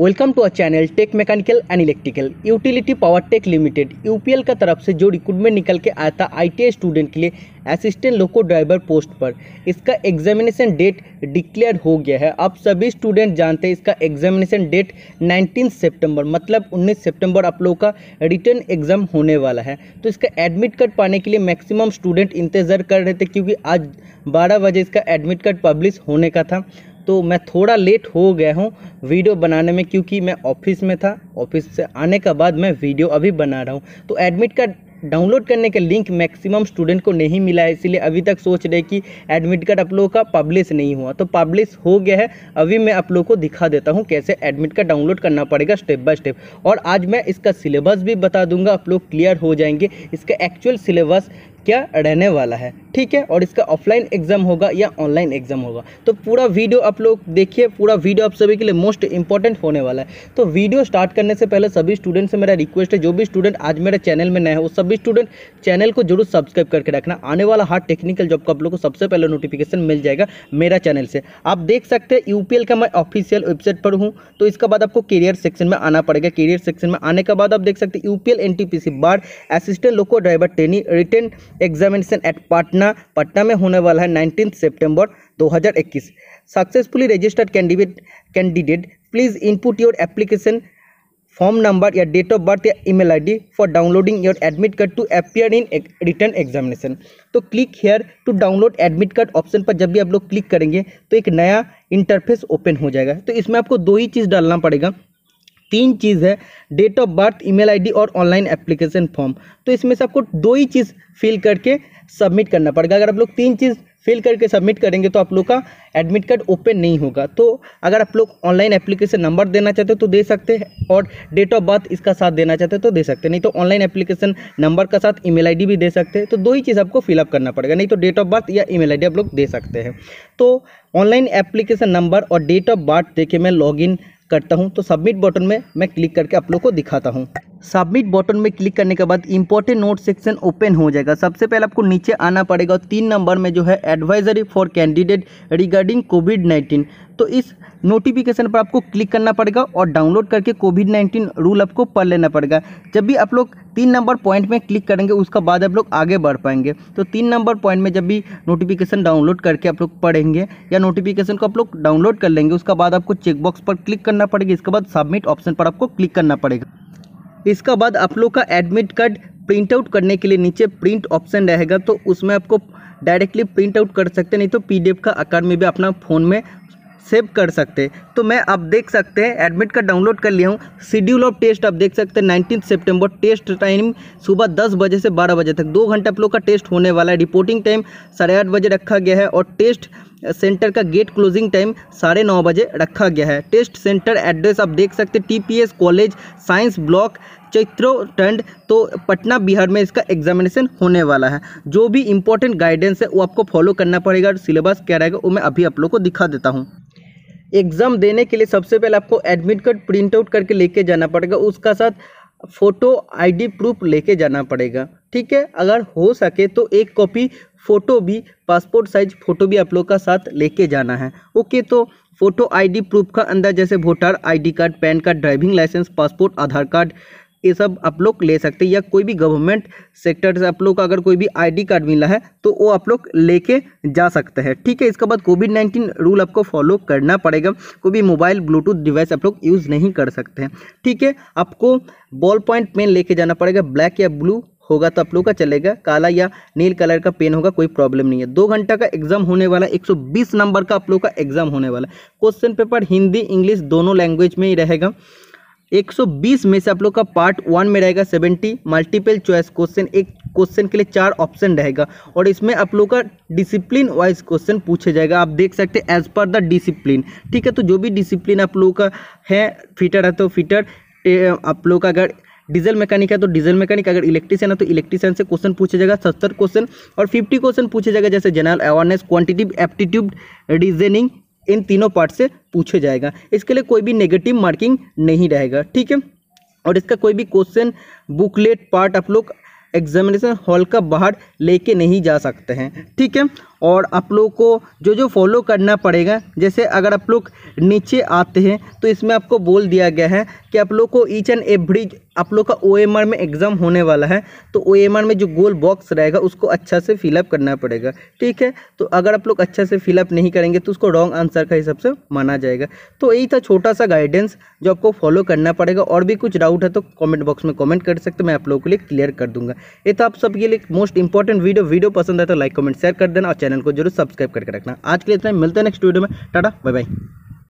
Welcome to our channel tech mechanical and electrical utility power tech limited UPL का तरफ से जो recruitment निकल के आया था आईटीआई स्टूडेंट के लिए असिस्टेंट लोको ड्राइवर पोस्ट पर, इसका एग्जामिनेशन डेट डिक्लेयर हो गया है। आप सभी स्टूडेंट जानते हैं इसका एग्जामिनेशन डेट 19 सितंबर, मतलब 19 सितंबर आप लोगों का रिटर्न एग्जाम होने वाला है। तो इसका एडमिट कार्ड पाने के लिए मैक्सिमम स्टूडेंट इंतज़ार कर रहे थे, क्योंकि आज 12 बजे इसका एडमिट कार्ड पब्लिश होने का था। तो मैं थोड़ा लेट हो गया हूँ वीडियो बनाने में, क्योंकि मैं ऑफिस में था। ऑफिस से आने के बाद मैं वीडियो अभी बना रहा हूँ। तो एडमिट कार्ड डाउनलोड करने का लिंक मैक्सिमम स्टूडेंट को नहीं मिला है, इसलिए अभी तक सोच रहे कि एडमिट कार्ड आप लोगों का पब्लिश नहीं हुआ। तो पब्लिश हो गया है, अभी मैं आप लोगों को दिखा देता हूं कैसे एडमिट कार्ड डाउनलोड करना पड़ेगा स्टेप बाय स्टेप। और आज मैं इसका सिलेबस भी बता दूंगा, आप लोग क्लियर हो जाएंगे इसका एक्चुअल सिलेबस क्या रहने वाला है, ठीक है। और इसका ऑफलाइन एग्जाम होगा या ऑनलाइन एग्जाम होगा, तो पूरा वीडियो आप लोग देखिए। पूरा वीडियो आप सभी के लिए मोस्ट इंपॉर्टेंट होने वाला है। तो वीडियो स्टार्ट करने से पहले सभी स्टूडेंट से मेरा रिक्वेस्ट है, जो भी स्टूडेंट आज मेरे चैनल में नए हो सभी स्टूडेंट चैनल को जरूर सब्सक्राइब करके रखना। आने वाला हर टेक्निकल जॉब का आप लोग को सबसे पहले नोटिफिकेशन मिल जाएगा मेरा चैनल से। आप देख सकते हैं यूपीएल का मैं ऑफिशियल वेबसाइट पर हूँ। तो इसके बाद आपको कैरियर सेक्शन में आना पड़ेगा। कैरियर सेक्शन में आने के बाद आप देख सकते हैं यूपीएल एनटीपीसी बार assistant loco driver trainee return examination at Patna में होने वाला है 19 सितंबर 2021। Successfully registered candidate please input your application form number या डेट ऑफ बर्थ या email ID for downloading your admit card to appear in return examination. तो click here to download admit card option पर जब भी आप लोग click करेंगे तो एक नया इंटरफेस ओपन हो जाएगा। तो इसमें आपको दो ही चीज़ डालना पड़ेगा, तीन चीज़ है, date of birth, email ID और ऑनलाइन एप्लीकेशन फॉर्म। तो इसमें से आपको दो ही चीज़ फिल करके सबमिट करना पड़ेगा। अगर आप लोग तीन चीज़ फिल करके सबमिट करेंगे तो आप लोग का एडमिट कार्ड ओपन नहीं होगा। तो अगर आप लोग ऑनलाइन एप्लीकेशन नंबर देना चाहते हो तो दे सकते हैं, और डेट ऑफ बर्थ इसका साथ देना चाहते हो तो दे सकते हैं, नहीं तो ऑनलाइन एप्लीकेशन नंबर का साथ ईमेल आईडी भी दे सकते हैं। तो दो ही चीज़ आपको फिलअप करना पड़ेगा, नहीं तो डेट ऑफ बर्थ या ईमेल आईडी आप लोग दे सकते हैं। तो ऑनलाइन एप्लीकेशन नंबर और डेट ऑफ बर्थ देखे मैं लॉगिन करता हूं। तो सबमिट बटन में मैं क्लिक करके आप लोग को दिखाता हूं। सबमिट बटन में क्लिक करने के बाद इंपॉर्टेंट नोट सेक्शन ओपन हो जाएगा। सबसे पहले आपको नीचे आना पड़ेगा और 3 नंबर में जो है एडवाइजरी फॉर कैंडिडेट रिगार्डिंग कोविड-19, तो इस नोटिफिकेशन पर आपको क्लिक करना पड़ेगा और डाउनलोड करके कोविड-19 रूल आपको पढ़ लेना पड़ेगा। जब भी आप लोग 3 नंबर पॉइंट में क्लिक करेंगे उसका बाद आप लोग आगे बढ़ पाएंगे। तो 3 नंबर पॉइंट में जब भी नोटिफिकेशन डाउनलोड करके आप लोग पढ़ेंगे या नोटिफिकेशन को आप लोग डाउनलोड कर लेंगे उसका बाद आपको चेकबॉक्स पर क्लिक करना पड़ेगा। इसके बाद सबमिट ऑप्शन पर आपको क्लिक करना पड़ेगा। इसका बाद आप लोग का एडमिट कार्ड प्रिंट आउट करने के लिए नीचे प्रिंट ऑप्शन रहेगा, तो उसमें आपको डायरेक्टली प्रिंट आउट कर सकते हैं, नहीं तो पीडीएफ का आकार में भी अपना फ़ोन में सेव कर सकते हैं। तो मैं आप देख सकते हैं एडमिट कार्ड डाउनलोड कर लिया हूँ। शेड्यूल ऑफ टेस्ट आप देख सकते हैं 19 सितंबर, टेस्ट टाइम सुबह 10 बजे से 12 बजे तक, 2 घंटा आप लोग का टेस्ट होने वाला है। रिपोर्टिंग टाइम 8:30 बजे रखा गया है और टेस्ट सेंटर का गेट क्लोजिंग टाइम 9:30 बजे रखा गया है। टेस्ट सेंटर एड्रेस आप देख सकते हैं टीपीएस कॉलेज साइंस ब्लॉक चैत्रो टंड, तो पटना बिहार में इसका एग्जामिनेशन होने वाला है। जो भी इंपॉर्टेंट गाइडेंस है वो आपको फॉलो करना पड़ेगा और सिलेबस क्या रहेगा वो मैं अभी आप लोग को दिखा देता हूँ। एग्ज़ाम देने के लिए सबसे पहले आपको एडमिट कार्ड प्रिंट आउट करके लेके जाना पड़ेगा, उसका साथ फ़ोटो आईडी प्रूफ लेके जाना पड़ेगा, ठीक है। अगर हो सके तो एक कॉपी फ़ोटो भी, पासपोर्ट साइज फ़ोटो भी आप लोग का साथ लेके जाना है, ओके। तो फ़ोटो आईडी प्रूफ का अंदर जैसे voter ID card, PAN card, driving licence, passport, Aadhaar card, ये सब आप लोग ले सकते हैं। या कोई भी गवर्नमेंट सेक्टर से आप लोग का अगर कोई भी आईडी कार्ड मिला है तो वो आप लोग लेके जा सकते हैं, ठीक है। इसके बाद कोविड-19 रूल आपको फॉलो करना पड़ेगा। कोई भी मोबाइल ब्लूटूथ डिवाइस आप लोग यूज़ नहीं कर सकते हैं, ठीक है। आपको बॉल पॉइंट पेन लेके जाना पड़ेगा, ब्लैक या ब्लू होगा तो आप लोग का चलेगा, काला या नील कलर का पेन होगा कोई प्रॉब्लम नहीं है। 2 घंटा का एग्जाम होने वाला है, 120 नंबर का आप लोग का एग्जाम होने वाला है। क्वेश्चन पेपर हिंदी इंग्लिश दोनों लैंग्वेज में ही रहेगा। 120 में से आप लोग का पार्ट 1 में रहेगा 70 मल्टीपल चॉइस क्वेश्चन, एक क्वेश्चन के लिए 4 ऑप्शन रहेगा और इसमें आप लोग का डिसिप्लिन वाइज क्वेश्चन पूछे जाएगा। आप देख सकते हैं एज पर द डिसिप्लिन, ठीक है। तो जो भी डिसिप्लिन आप लोग का है, फिटर है तो फिटर, आप लोग का अगर डीजल मैकेनिक है तो डीजल मैकेनिक, अगर इलेक्ट्रीशियन है तो इलेक्ट्रीशियन से क्वेश्चन पूछे जाएगा 70 क्वेश्चन और 50 क्वेश्चन पूछे जाएगा, जैसे general awareness, quantitative aptitude, reasoning, इन तीनों पार्ट से पूछे जाएगा। इसके लिए कोई भी नेगेटिव मार्किंग नहीं रहेगा, ठीक है। और इसका कोई भी क्वेश्चन बुकलेट पार्ट आप लोग एग्जामिनेशन हॉल का बाहर लेके नहीं जा सकते हैं, ठीक है। और आप लोग को जो जो फॉलो करना पड़ेगा, जैसे अगर आप लोग नीचे आते हैं तो इसमें आपको बोल दिया गया है कि आप लोग को ईच एंड एवरी आप लोग का OMR में एग्ज़ाम होने वाला है, तो OMR में जो गोल बॉक्स रहेगा उसको अच्छा से फिलअप करना पड़ेगा। ठीक है, तो अगर आप लोग अच्छा से फिलअप नहीं करेंगे तो उसको रॉन्ग आंसर का हिसाब से माना जाएगा। तो यही था छोटा सा गाइडेंस जो आपको फॉलो करना पड़ेगा। और भी कुछ डाउट है तो कमेंट बॉक्स में कमेंट कर सकते, मैं आप लोगों के लिए क्लियर कर दूंगा। ये तो आप सबके लिए मोस्ट इंपॉर्टेंट वीडियो पसंद है तो लाइक कमेंट शेयर कर देना और चैनल को जरूर सब्सक्राइब करके रखना। आज के लिए इतना, मिलते हैं नेक्स्ट वीडियो में। Tata, bye bye.